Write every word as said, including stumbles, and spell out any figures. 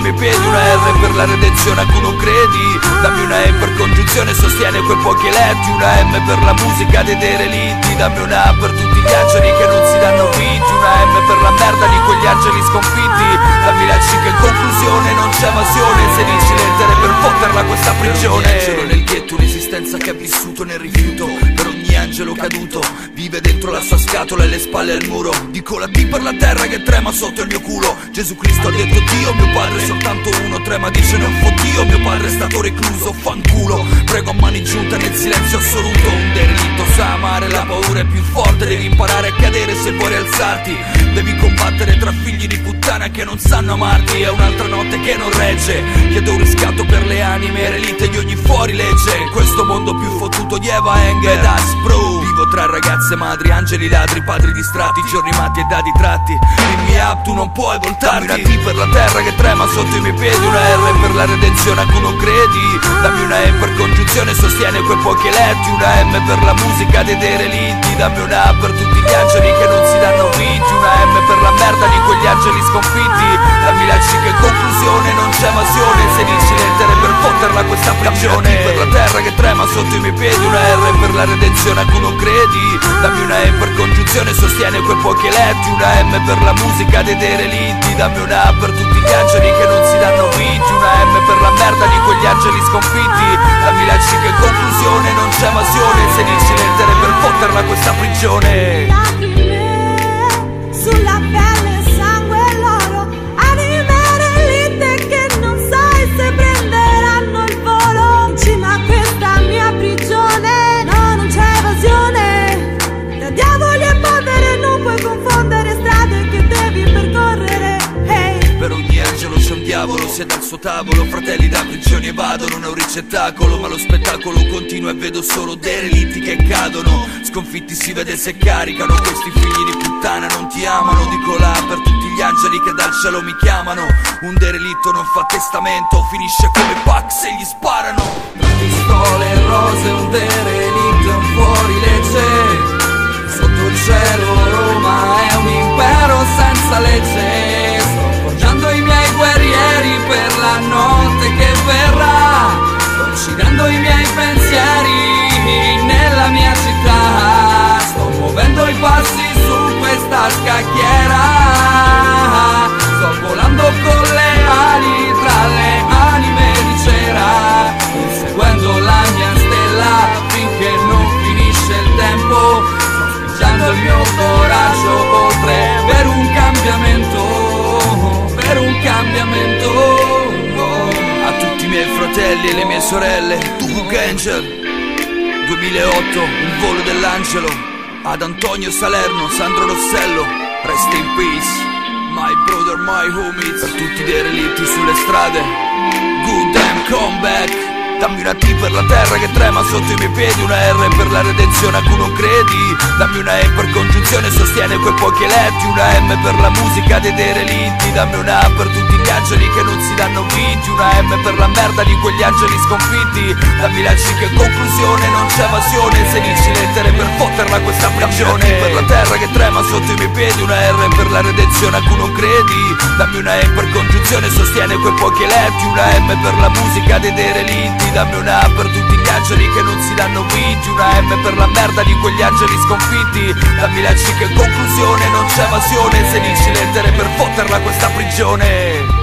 mi piedi, una R per la redenzione a cui non credi, dammi una E per congiunzione, sostiene quei pochi eletti, una M per la musica dei derelitti, dammi una A per tutti gli angeli che non si danno vinti, una M per la merda di quegli angeli sconfitti, dammi la C che in conclusione non c'è evasione, sedici lettere per fotterla questa prigione. Per ogni angelo nel ghetto, un'esistenza che ha vissuto nel rifiuto, per ogni angelo caduto, vive dentro la sua scatola e le spalle al muro, dico la D per la terra che trema sotto il mio culo, Gesù Cristo ha detto Dio, mio padre è soltanto uno, trema dice non fu Dio, mio padre è stato recluso, fanculo, prego a mani giunte nel silenzio assoluto, un delitto sa amare, la paura è più forte, devi imparare a cadere se vuoi alzarti, devi combattere tra figli di puttana che non sanno amarti, è un'altra notte che non regge, chiedo un riscatto per le anime, relite di ogni fuorilegge, in questo mondo più fottuto di Eva Henger ed aspro, vivo tra ragazze madri, angeli ladri, padri distratti, giorni matti e dadi tratti, Beam Me Up, tu non puoi voltarti, dammi una T per la terra che trema sotto i miei piedi, una R per la redenzione a cui non credi, dammi una E per congiunzione, sostiene quei pochi eletti, una M per la musica dei derelitti, dammi una A per tutti gli angeli che non si danno vinti, una M per la merda di quegli angeli sconfitti, dammi la C che in conclusione non c'è evasione, sedici lettere per fotterla questa prigione, dammi una T per la terra che trema sotto i miei piedi, una R per la redenzione a cui non credi, dammi una E per congiunzione, sostiene quei pochi eletti, una M per la musica dei derelitti, dammi una A per tutti gli angeli che non si danno vinti, una M per la merda di quegli angeli sconfitti, dammi la C che in conclusione non c'è evasione, sedici lettere per fotterla questa prigione. Lacrime sulla pelle, sangue e l'oro, anime relite che non sai se prenderanno il volo, in cima a questa mia prigione, no, non c'è evasione, tra diavoli e polvere non puoi confondere strade che devi percorrere, hey. Per ogni angelo c'è un diavolo, siede al suo tavolo, fratelli da prigioni evado, non è un ricettacolo, ma lo spettacolo continua e vedo solo derelitti che cadono, sconfitti si vede se caricano, questi figli di puttana non ti amano, dico là per tutti gli angeli che dal cielo mi chiamano, un derelitto non fa testamento, finisce come Pax e gli sparano, tra pistole e rose un derelitto è un fuorilegge, sotto il cielo Roma è un impero senza legge, sto forgiando i miei guerrieri per la notte che verrà, sto uccidendo i miei pensieri nella mia città, sto muovendo i passi su questa scacchiera, sto volando con le ali tra le anime di cera, inseguendo la mia stella finché non finisce il tempo, sto spingendo il mio coraggio oltre per un cambiamento, per un cambiamento, a tutti i miei fratelli e le mie sorelle, tu Angel duemilaotto, Il Volo dell'Angelo, ad Antonio Salerno, Sandro Rossello, rest in peace, my brother, my homies, per tutti i derelitti sulle strade, good damn comeback. Dammi una T per la terra che trema sotto i miei piedi, una R per la redenzione a cui non credi, dammi una E per congiunzione, sostiene quei pochi eletti, una M per la musica dei derelitti, dammi una A per tutti gli angeli che non si danno vinti, una M per la merda di quegli angeli sconfitti, dammi la C che in conclusione non c'è evasione, sedici lettere per fotterla questa prigione, dammi una T per la terra che trema sotto i miei piedi, una R per la redenzione a cui non credi, dammi una E per congiunzione, sostiene quei pochi eletti, una M per la musica dei derelitti, dammi una A per tutti gli angeli che non si danno vinti, una M per la merda di quegli angeli sconfitti, dammi la C che in conclusione non c'è evasione, sedici lettere per fotterla questa prigione.